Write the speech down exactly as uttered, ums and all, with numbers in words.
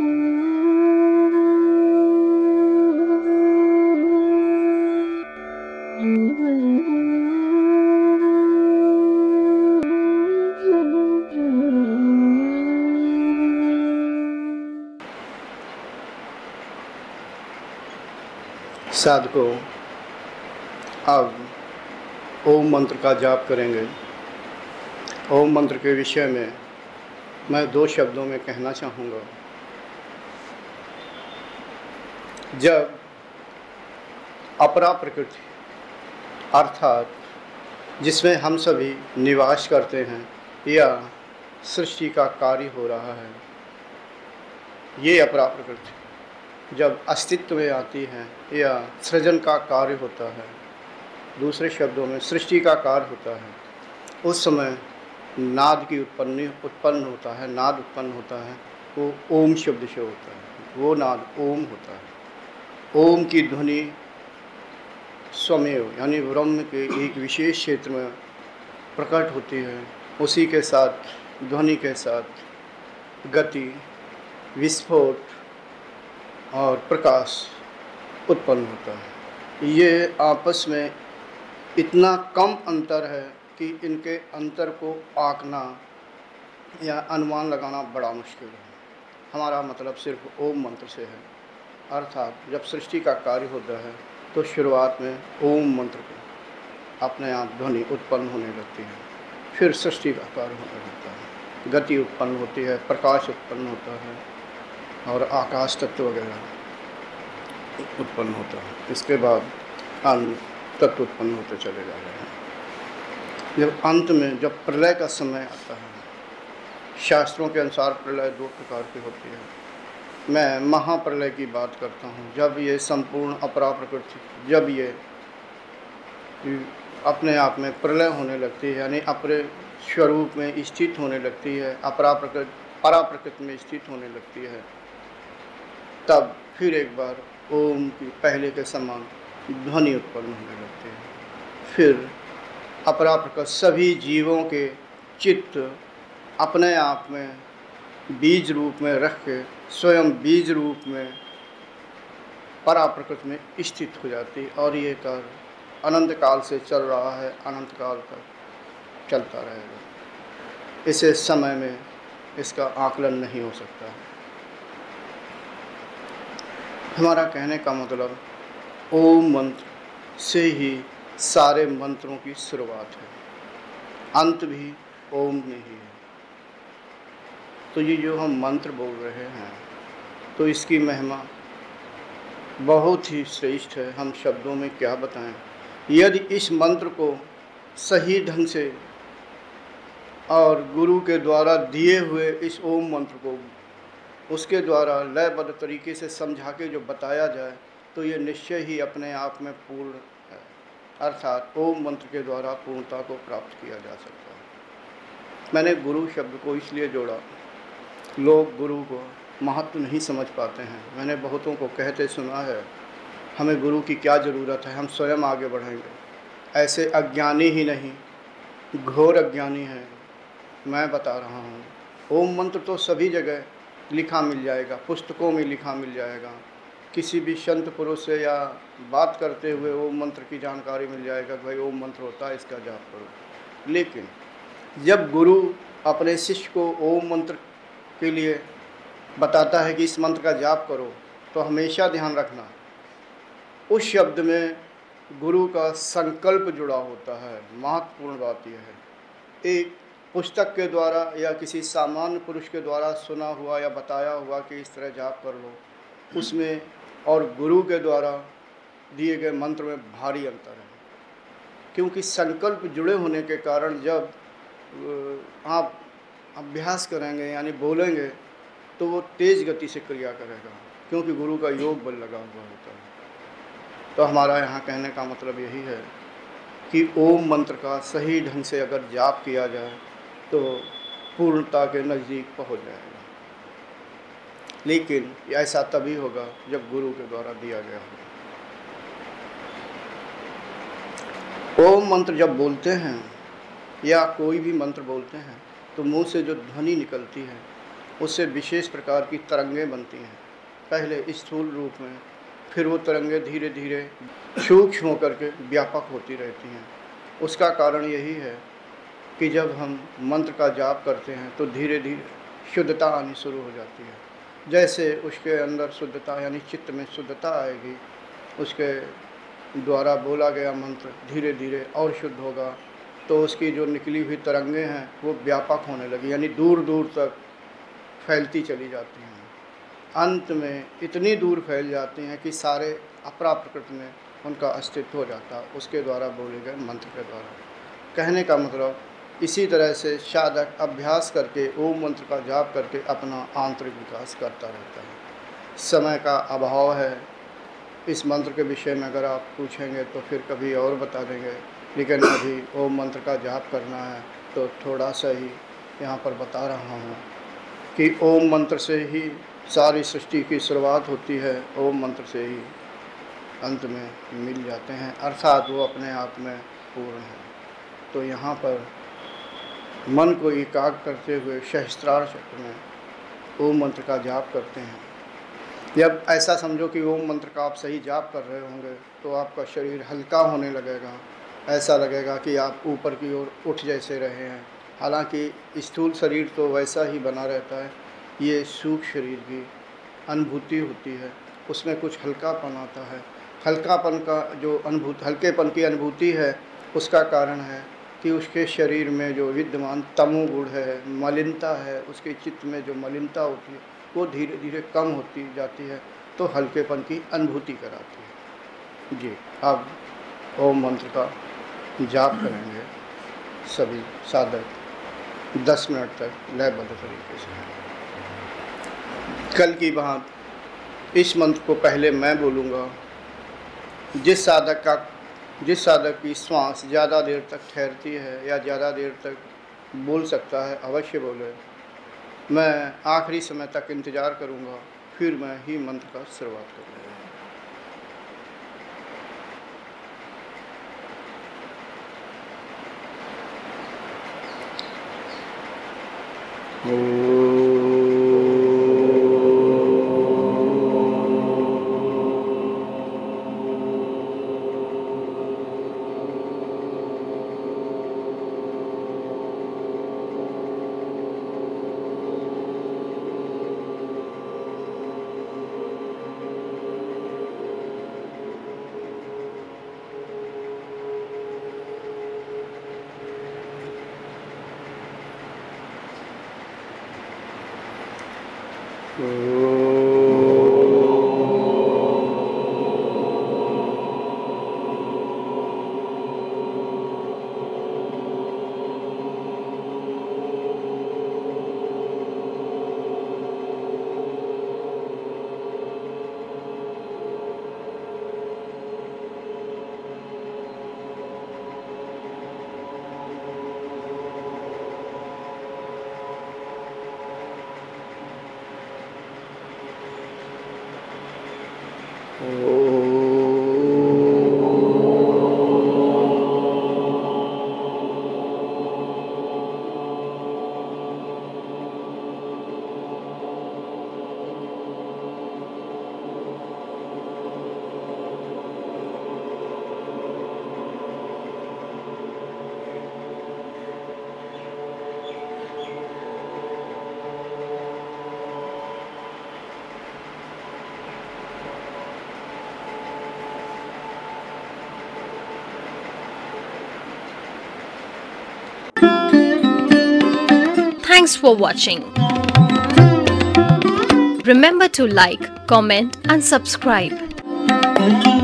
साधको, अब ओम मंत्र का जाप करेंगे। ओम मंत्र के विषय में मैं दो शब्दों में कहना चाहूँगा। जब अपरा प्रकृति अर्थात जिसमें हम सभी निवास करते हैं या सृष्टि का कार्य हो रहा है, ये अपरा प्रकृति जब अस्तित्व में आती है या सृजन का कार्य होता है, दूसरे शब्दों में सृष्टि का कार्य होता है, उस समय नाद की उत्पन्न उत्पन्न होता है नाद उत्पन्न होता है वो ओम शब्द से होता है। वो नाद ओम होता है। ओम की ध्वनि स्वमेव यानी ब्रह्म के एक विशेष क्षेत्र में प्रकट होती है। उसी के साथ ध्वनि के साथ गति, विस्फोट और प्रकाश उत्पन्न होता है। ये आपस में इतना कम अंतर है कि इनके अंतर को आंकना या अनुमान लगाना बड़ा मुश्किल है। हमारा मतलब सिर्फ ओम मंत्र से है, अर्थात जब सृष्टि का कार्य होता है तो शुरुआत में ओम मंत्र को अपने आप ध्वनि उत्पन्न होने लगती है, फिर सृष्टि का कार्य होने लगता है, गति उत्पन्न होती है, प्रकाश उत्पन्न होता है और आकाश तत्व वगैरह उत्पन्न होता है। इसके बाद अन्य तत्व उत्पन्न होते चले जा रहे हैं। जब अंत में जब प्रलय का समय आता है, शास्त्रों के अनुसार प्रलय दो प्रकार की होती है। मैं महाप्रलय की बात करता हूँ, जब ये संपूर्ण अपरा प्रकृति जब ये अपने आप में प्रलय होने लगती है यानी अपने स्वरूप में स्थित होने लगती है, अपरा प्रकृति परा प्रकृति में स्थित होने लगती है, तब फिर एक बार ओम की पहले के समान ध्वनि उत्पन्न होने लगती है। फिर अपरा प्रकृति सभी जीवों के चित्त अपने आप में बीज रूप में रख के स्वयं बीज रूप में परा प्रकृति में स्थित हो जाती है और ये कार्य अनंत काल से चल रहा है, अनंत काल तक चलता रहेगा। इसे समय में इसका आकलन नहीं हो सकता। हमारा कहने का मतलब ओम मंत्र से ही सारे मंत्रों की शुरुआत है, अंत भी ओम में ही है। तो ये जो हम मंत्र बोल रहे हैं तो इसकी महिमा बहुत ही श्रेष्ठ है, हम शब्दों में क्या बताएं। यदि इस मंत्र को सही ढंग से और गुरु के द्वारा दिए हुए इस ओम मंत्र को उसके द्वारा लयबद्ध तरीके से समझा के जो बताया जाए तो ये निश्चय ही अपने आप में पूर्ण है, अर्थात ओम मंत्र के द्वारा पूर्णता को प्राप्त किया जा सकता है। मैंने गुरु शब्द को इसलिए जोड़ा, लोग गुरु को महत्व नहीं समझ पाते हैं। मैंने बहुतों को कहते सुना है, हमें गुरु की क्या ज़रूरत है, हम स्वयं आगे बढ़ेंगे। ऐसे अज्ञानी ही नहीं, घोर अज्ञानी हैं मैं बता रहा हूँ। ओम मंत्र तो सभी जगह लिखा मिल जाएगा, पुस्तकों में लिखा मिल जाएगा, किसी भी संत पुरुष से या बात करते हुए ओम मंत्र की जानकारी मिल जाएगा, भाई ओम मंत्र होता है, इसका जाप करो। लेकिन जब गुरु अपने शिष्य को ओम मंत्र के लिए बताता है कि इस मंत्र का जाप करो, तो हमेशा ध्यान रखना उस शब्द में गुरु का संकल्प जुड़ा होता है। महत्वपूर्ण बात यह है, एक पुस्तक के द्वारा या किसी सामान्य पुरुष के द्वारा सुना हुआ या बताया हुआ कि इस तरह जाप कर लो, उसमें और गुरु के द्वारा दिए गए मंत्र में भारी अंतर है, क्योंकि संकल्प जुड़े होने के कारण जब आप अभ्यास करेंगे यानी बोलेंगे तो वो तेज़ गति से क्रिया करेगा, क्योंकि गुरु का योग बल लगा हुआ होता है। तो हमारा यहाँ कहने का मतलब यही है कि ओम मंत्र का सही ढंग से अगर जाप किया जाए तो पूर्णता के नज़दीक पहुंच जाएगा, लेकिन ऐसा तभी होगा जब गुरु के द्वारा दिया गया होगा। ओम मंत्र जब बोलते हैं या कोई भी मंत्र बोलते हैं तो मुंह से जो ध्वनि निकलती है उससे विशेष प्रकार की तरंगें बनती हैं, पहले स्थूल रूप में, फिर वो तरंगें धीरे धीरे सूक्ष्म होकर के व्यापक होती रहती हैं। उसका कारण यही है कि जब हम मंत्र का जाप करते हैं तो धीरे धीरे शुद्धता आनी शुरू हो जाती है। जैसे उसके अंदर शुद्धता यानी चित्त में शुद्धता आएगी, उसके द्वारा बोला गया मंत्र धीरे धीरे और शुद्ध होगा, तो उसकी जो निकली हुई तरंगें हैं वो व्यापक होने लगी, यानी दूर दूर तक फैलती चली जाती हैं। अंत में इतनी दूर फैल जाती हैं कि सारे अपराप्रकृत में उनका अस्तित्व हो जाता, उसके द्वारा बोले गए मंत्र के द्वारा। कहने का मतलब इसी तरह से साधक अभ्यास करके ओम मंत्र का जाप करके अपना आंतरिक विकास करता रहता है। समय का अभाव है, इस मंत्र के विषय में अगर आप पूछेंगे तो फिर कभी और बता देंगे, लेकिन अभी ओम मंत्र का जाप करना है तो थोड़ा सा ही यहाँ पर बता रहा हूँ कि ओम मंत्र से ही सारी सृष्टि की शुरुआत होती है, ओम मंत्र से ही अंत में मिल जाते हैं, अर्थात वो अपने आप में पूर्ण है। तो यहाँ पर मन को एकाग्र करते हुए सहस्त्रार चक्र में ओम मंत्र का जाप करते हैं। जब ऐसा समझो कि ओम मंत्र का आप सही जाप कर रहे होंगे तो आपका शरीर हल्का होने लगेगा, ऐसा लगेगा कि आप ऊपर की ओर उठ जैसे रहे हैं। हालांकि स्थूल शरीर तो वैसा ही बना रहता है, ये सूक्ष्म शरीर की अनुभूति होती है, उसमें कुछ हल्कापन आता है। हल्कापन का जो अनुभूति, हल्केपन की अनुभूति है, उसका कारण है कि उसके शरीर में जो विद्यमान तमोगुण है, मलिनता है, उसके चित्त में जो मलिनता होती है वो धीरे धीरे कम होती जाती है, तो हल्केपन की अनुभूति कराती है। जी, अब ओम मंत्र का जाप करेंगे सभी साधक दस मिनट तक लयबद्ध तरीके से। कल की बात इस मंत्र को पहले मैं बोलूँगा। जिस साधक का जिस साधक की श्वास ज़्यादा देर तक ठहरती है या ज़्यादा देर तक बोल सकता है, अवश्य बोले। मैं आखिरी समय तक इंतज़ार करूंगा, फिर मैं ही मंत्र का शुरुआत करूँगा। Thanks for watching. Remember to like, comment and subscribe.